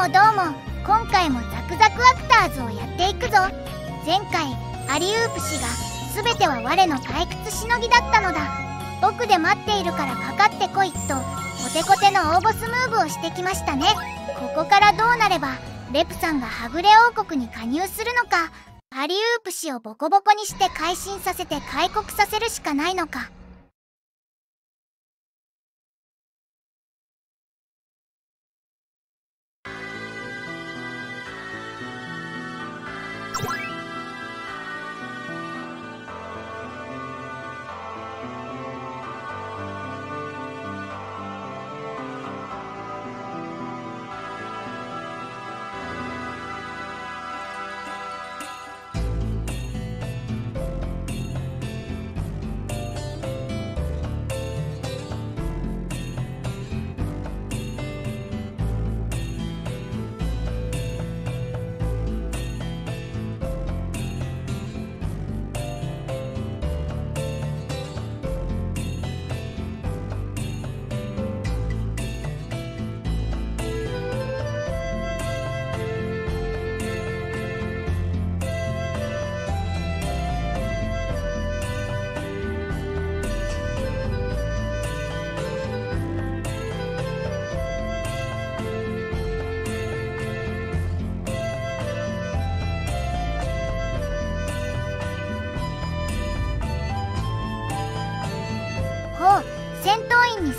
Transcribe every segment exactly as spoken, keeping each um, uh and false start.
もどうも、今回もザクザクアクターズをやっていくぞ。前回アリウープ氏が全ては我の退屈しのぎだったのだ、奥で待っているからかかってこいとコテコテの大ボスムーブをしてきましたね。ここからどうなればレプさんがはぐれ王国に加入するのか、アリウープ氏をボコボコにして改心させて開国させるしかないのか。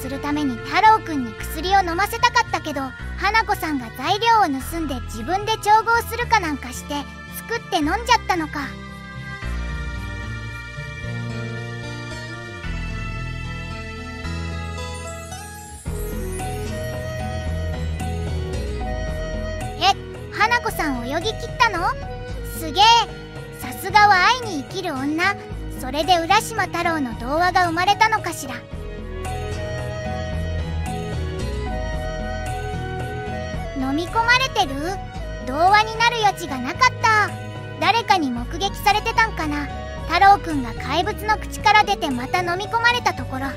するために太郎くんに薬を飲ませたかったけど、花子さんが材料を盗んで自分で調合するかなんかして作って飲んじゃったのか。え、花子さん泳ぎ切ったの？すげえ、さすがは愛に生きる女。それで浦島太郎の童話が生まれたのかしら。飲み込まれてる？童話になる余地がなかった。誰かに目撃されてたんかな。太郎くんが怪物の口から出てまた飲み込まれたところ。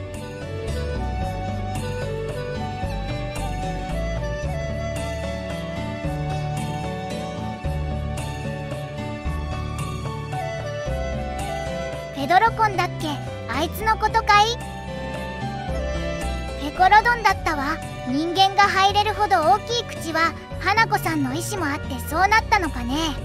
ペドロコンだっけ、あいつのことかい。ペコロドンだったわ。人間が入れるほど大きい口は花子さんの意思もあってそうなったのかね。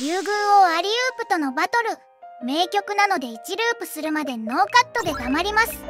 竜宮王アリウープとのバトル、名曲なのでいちループするまでノーカットで黙ります。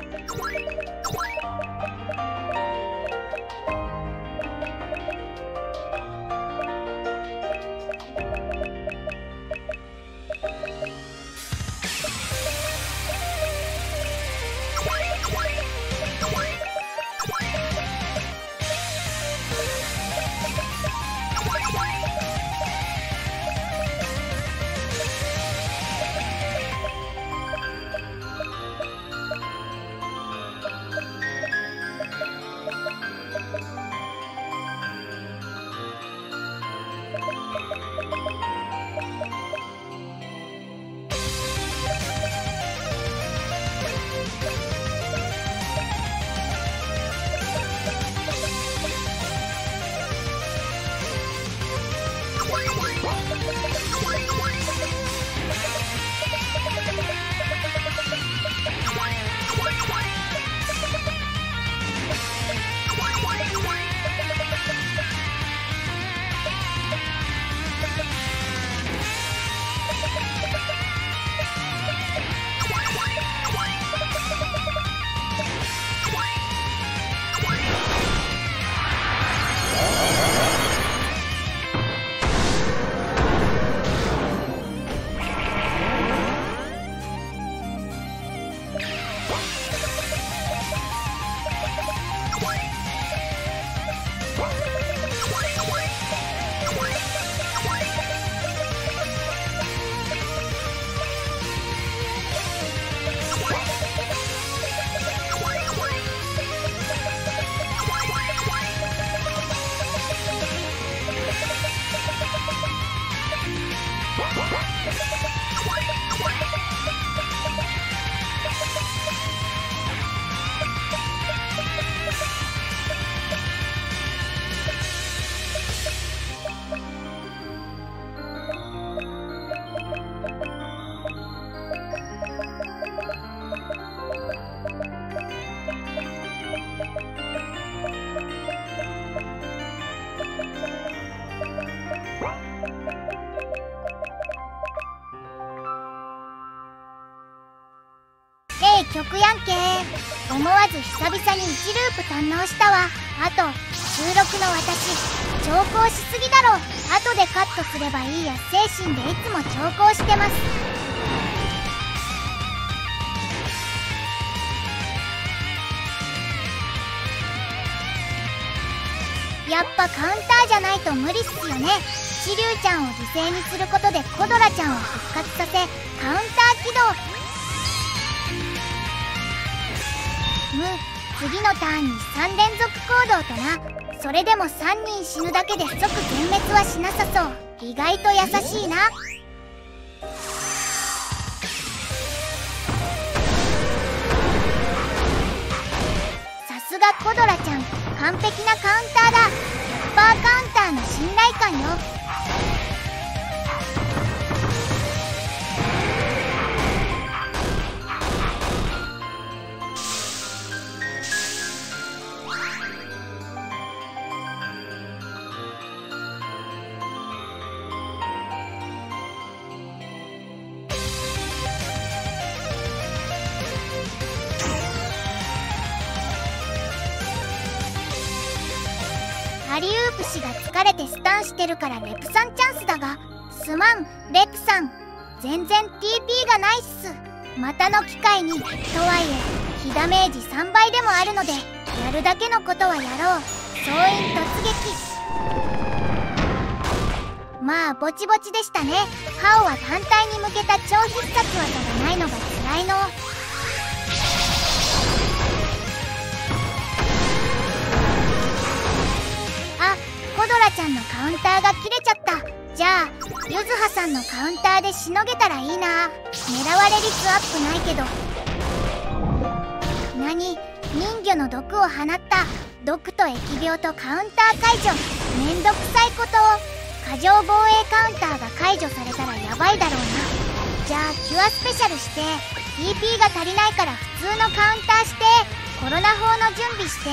曲やんけー。思わず久々にいちループ堪能したわ。あと収録の私長考しすぎだろ。後でカットすればいいや精神でいつも長考してます。やっぱカウンターじゃないと無理っすよね。紫龍ちゃんを犠牲にすることでコドラちゃんを復活させカウンター起動。む次のターンにさんれんぞく行動とな。それでもさんにん死ぬだけで即全滅はしなさそう。意外と優しいな。さすがコドラちゃん、完璧なカウンターだ。 ひゃくパーセント カウンターの信頼感よ。ハリウープ氏が疲れてスタンしてるからレプさんチャンスだが、すまんレプさん、全然 ティーピー がないっす。またの機会に。とはいえ火ダメージさんばいでもあるのでやるだけのことはやろう。総員突撃。まあぼちぼちでしたね。ハオは反対に向けた超必殺技がないのが辛いの。コドラちゃんのカウンターが切れちゃった。じゃあ柚葉さんのカウンターでしのげたらいいな。狙われ率アップないけど。何、人魚の毒を放った。毒と疫病とカウンター解除、めんどくさいこと。過剰防衛カウンターが解除されたらやばいだろうな。じゃあキュアスペシャルして ティーピー が足りないから普通のカウンターして、コロナ砲の準備して、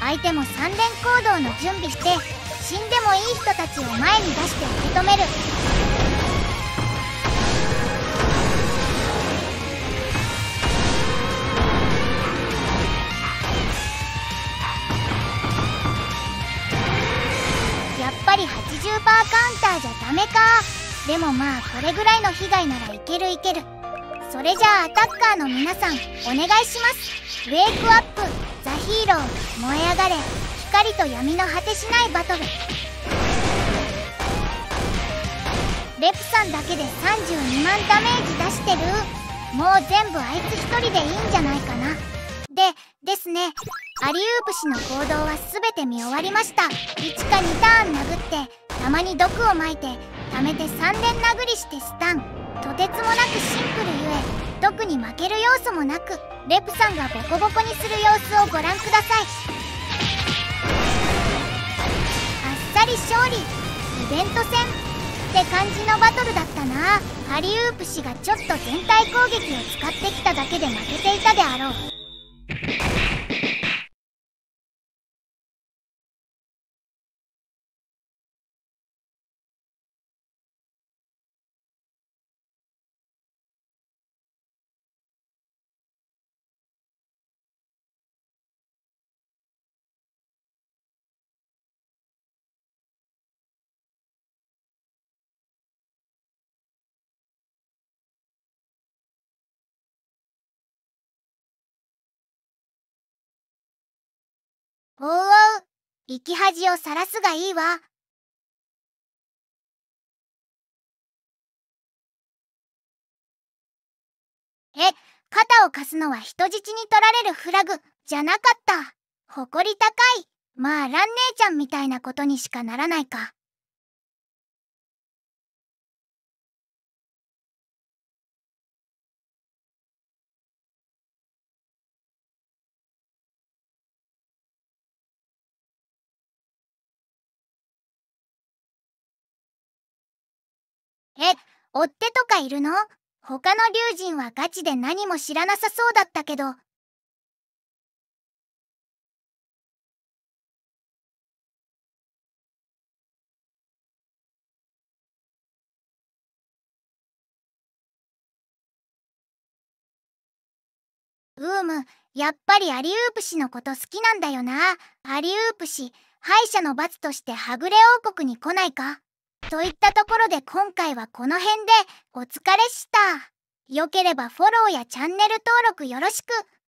相手も三連行動の準備して、死んでもいい人たちを前に出して受け止める。やっぱり はちじゅうパーセント カウンターじゃダメか。でもまあこれぐらいの被害ならいけるいける。それじゃあアタッカーの皆さんお願いします。ウェイクアップ、ザ・ヒーロー、燃え上がれ、光と闇の果てしないバトル。レプさんだけでさんじゅうにまんダメージ出してる。もう全部あいつ一人でいいんじゃないかな。でですね、アリウープ氏の行動は全て見終わりました。いちかにターン殴って、たまに毒をまいて、ためてさんれん殴りしてスタン。とてつもなくシンプルゆえ毒に負ける要素もなく、レプさんがボコボコにする様子をご覧ください。勝利、イベント戦って感じのバトルだったな。ハリウープ氏がちょっと全体攻撃を使ってきただけで負けていたであろう。おうおう、生き恥をさらすがいいわ。え、肩を貸すのは人質に取られるフラグじゃなかった。誇り高い。まあ蘭姉ちゃんみたいなことにしかならないか。え、追っ手とかいるの？他の龍神はガチで何も知らなさそうだったけど。ブーム、やっぱりアリウープ氏のこと好きなんだよな。アリウープ氏、敗者の罰としてはぐれ王国に来ないかといったところで、今回はこの辺でお疲れした。よければフォローやチャンネル登録よろしく。